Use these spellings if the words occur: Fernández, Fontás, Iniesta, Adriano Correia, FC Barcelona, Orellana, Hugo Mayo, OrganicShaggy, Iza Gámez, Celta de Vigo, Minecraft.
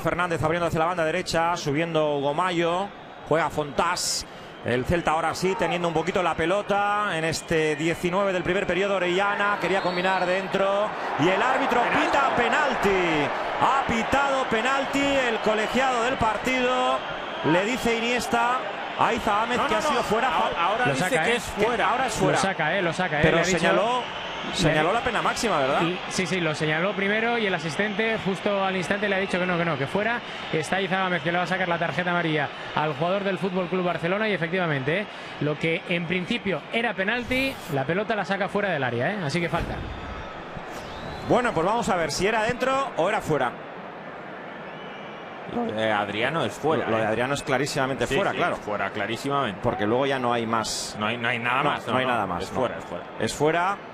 Fernández abriendo hacia la banda derecha, subiendo Hugo Mayo, juega Fontás. El Celta ahora sí teniendo un poquito la pelota en este 19 del primer periodo. Orellana quería combinar dentro y el árbitro pita penalti. Ha pitado penalti el colegiado del partido. Le dice Iniesta a Iza Gámez que ha sido fuera. Ahora dice saca, que es fuera. Ahora es fuera. Lo saca, lo saca. Pero señaló la pena máxima, ¿verdad? Sí, lo señaló primero y el asistente justo al instante le ha dicho que fuera. Está Iza Gámez, que le va a sacar la tarjeta amarilla al jugador del FC Barcelona, y efectivamente, lo que en principio era penalti, la pelota la saca fuera del área, así que falta. Bueno, pues vamos a ver si era dentro o era fuera. Lo de Adriano es fuera. Lo de Adriano es clarísimamente fuera, claro. Fuera, clarísimamente. Porque luego ya no hay más. No hay nada más. Es fuera.